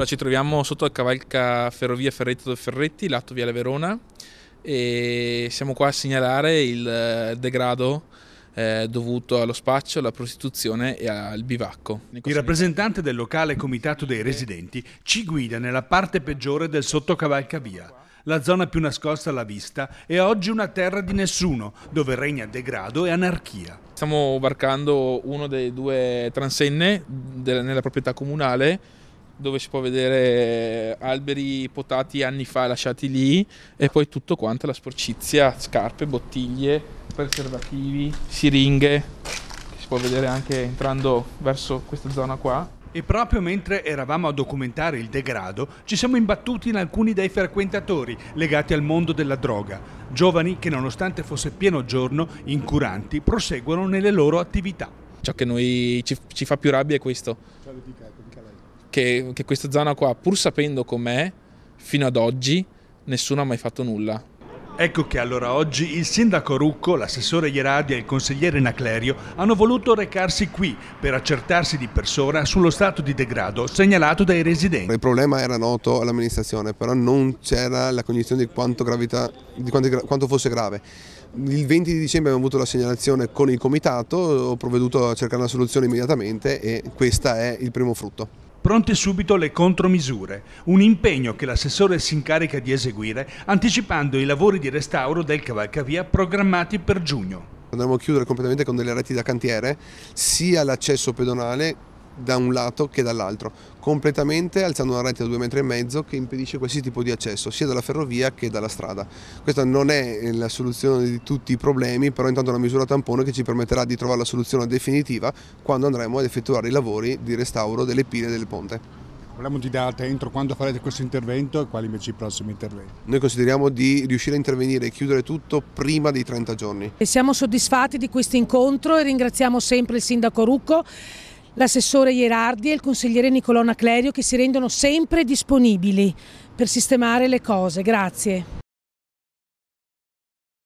Allora, ci troviamo sotto la Cavalcavia Ferrovieri Ferretto-De Ferretti, lato Viale Verona, e siamo qua a segnalare il degrado dovuto allo spaccio, alla prostituzione e al bivacco. Il rappresentante del locale comitato dei residenti ci guida nella parte peggiore del sottocavalcavia, la zona più nascosta alla vista e oggi una terra di nessuno, dove regna degrado e anarchia. Stiamo varcando uno dei due transenne nella proprietà comunale, dove si può vedere alberi potati anni fa lasciati lì e poi tutto quanto la sporcizia, scarpe, bottiglie, preservativi, siringhe, che si può vedere anche entrando verso questa zona qua. E proprio mentre eravamo a documentare il degrado, ci siamo imbattuti in alcuni dei frequentatori legati al mondo della droga, giovani che nonostante fosse pieno giorno, incuranti, proseguono nelle loro attività. Ciò che noi ci fa più rabbia è questo. Che questa zona qua, pur sapendo com'è, fino ad oggi nessuno ha mai fatto nulla. Ecco che allora oggi il sindaco Rucco, l'assessore Ieradia e il consigliere Naclerio hanno voluto recarsi qui per accertarsi di persona sullo stato di degrado segnalato dai residenti. Il problema era noto all'amministrazione, però non c'era la cognizione di quanto fosse grave. Il 20 di dicembre abbiamo avuto la segnalazione con il comitato, ho provveduto a cercare una soluzione immediatamente e questo è il primo frutto. Pronte subito le contromisure, un impegno che l'assessore si incarica di eseguire anticipando i lavori di restauro del cavalcavia programmati per giugno. Andremo a chiudere completamente con delle reti da cantiere, sia l'accesso pedonale da un lato che dall'altro, completamente alzando una rete da 2,5 metri che impedisce qualsiasi tipo di accesso, sia dalla ferrovia che dalla strada. Questa non è la soluzione di tutti i problemi, però intanto è una misura tampone che ci permetterà di trovare la soluzione definitiva quando andremo ad effettuare i lavori di restauro delle pile e del ponte. Parliamo di date, entro quando farete questo intervento e quali invece i prossimi interventi? Noi consideriamo di riuscire a intervenire e chiudere tutto prima dei 30 giorni. E siamo soddisfatti di questo incontro e ringraziamo sempre il sindaco Rucco, l'assessore Ieradia e il consigliere Nicolò Naclerio che si rendono sempre disponibili per sistemare le cose. Grazie.